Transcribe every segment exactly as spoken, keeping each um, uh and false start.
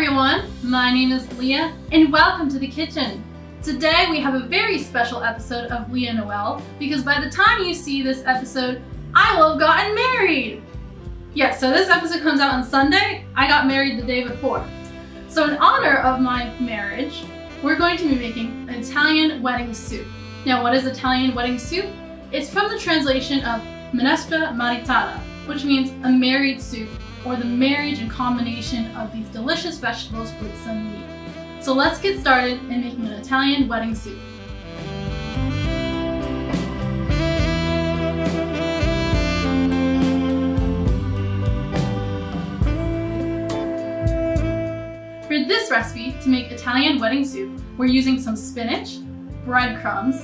everyone, my name is Leah and welcome to the kitchen. Today we have a very special episode of Leah Noel because by the time you see this episode, I will have gotten married. Yeah, so this episode comes out on Sunday. I got married the day before. So in honor of my marriage, we're going to be making an Italian wedding soup. Now what is Italian wedding soup? It's from the translation of minestra maritata, which means a married soup, or the marriage and combination of these delicious vegetables with some meat. So let's get started in making an Italian wedding soup. For this recipe, to make Italian wedding soup, we're using some spinach, breadcrumbs,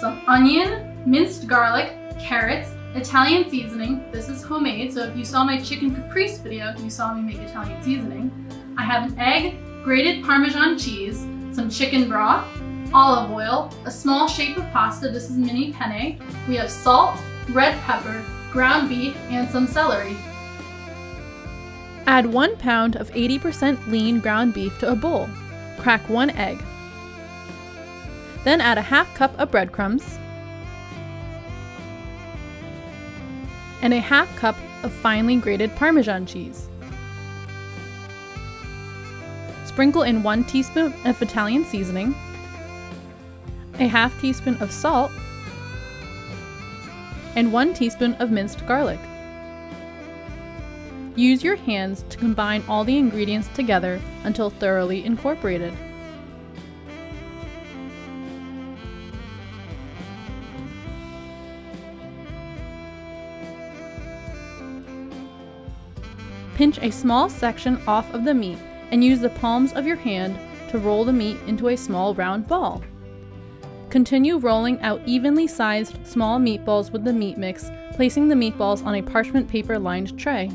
some onion, minced garlic, carrots, Italian seasoning. This is homemade, so if you saw my chicken caprese video, you saw me make Italian seasoning. I have an egg, grated Parmesan cheese, some chicken broth, olive oil, a small shape of pasta, this is mini penne. We have salt, red pepper, ground beef, and some celery. Add one pound of eighty percent lean ground beef to a bowl. Crack one egg. Then add a half cup of breadcrumbs, and a half cup of finely grated Parmesan cheese. Sprinkle in one teaspoon of Italian seasoning, a half teaspoon of salt, and one teaspoon of minced garlic. Use your hands to combine all the ingredients together until thoroughly incorporated. Pinch a small section off of the meat and use the palms of your hand to roll the meat into a small round ball. Continue rolling out evenly sized small meatballs with the meat mix, placing the meatballs on a parchment paper lined tray.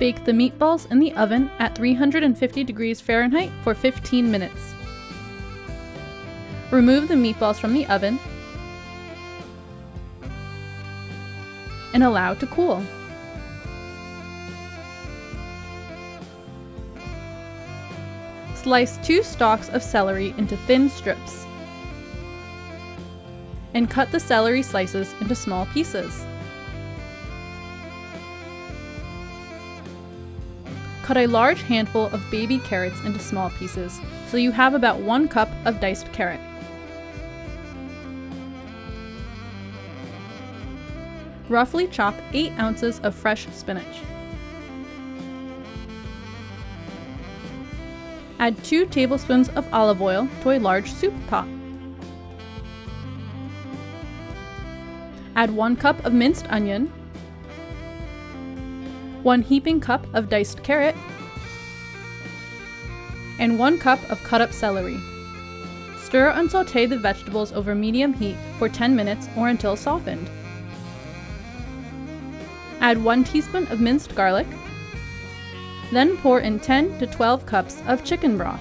Bake the meatballs in the oven at three hundred fifty degrees Fahrenheit for fifteen minutes. Remove the meatballs from the oven and allow to cool. Slice two stalks of celery into thin strips and cut the celery slices into small pieces. Cut a large handful of baby carrots into small pieces, so you have about one cup of diced carrot. Roughly chop eight ounces of fresh spinach. Add two tablespoons of olive oil to a large soup pot. Add one cup of minced onion, one heaping cup of diced carrot, and one cup of cut-up celery. Stir and sauté the vegetables over medium heat for ten minutes or until softened. Add one teaspoon of minced garlic, then pour in ten to twelve cups of chicken broth.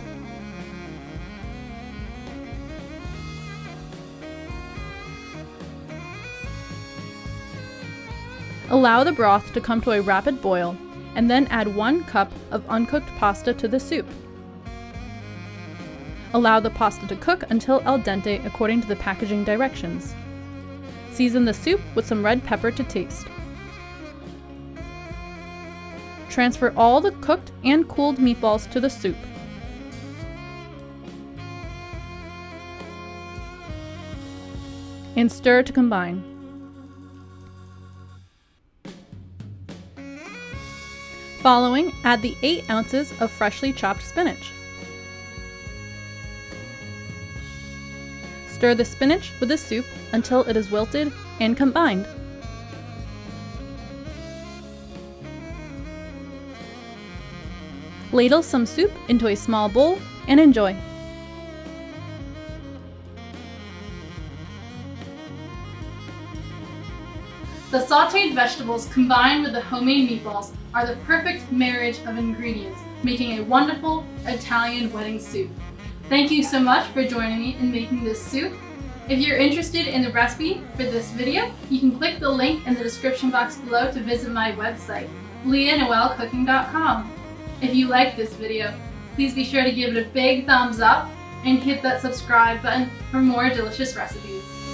Allow the broth to come to a rapid boil, and then add one cup of uncooked pasta to the soup. Allow the pasta to cook until al dente according to the packaging directions. Season the soup with some red pepper to taste. Transfer all the cooked and cooled meatballs to the soup. And stir to combine. Following, add the eight ounces of freshly chopped spinach. Stir the spinach with the soup until it is wilted and combined. Ladle some soup into a small bowl and enjoy. The sauteed vegetables combined with the homemade meatballs are the perfect marriage of ingredients, making a wonderful Italian wedding soup. Thank you so much for joining me in making this soup. If you're interested in the recipe for this video, you can click the link in the description box below to visit my website, Leah Noel cooking dot com. If you like this video, please be sure to give it a big thumbs up and hit that subscribe button for more delicious recipes.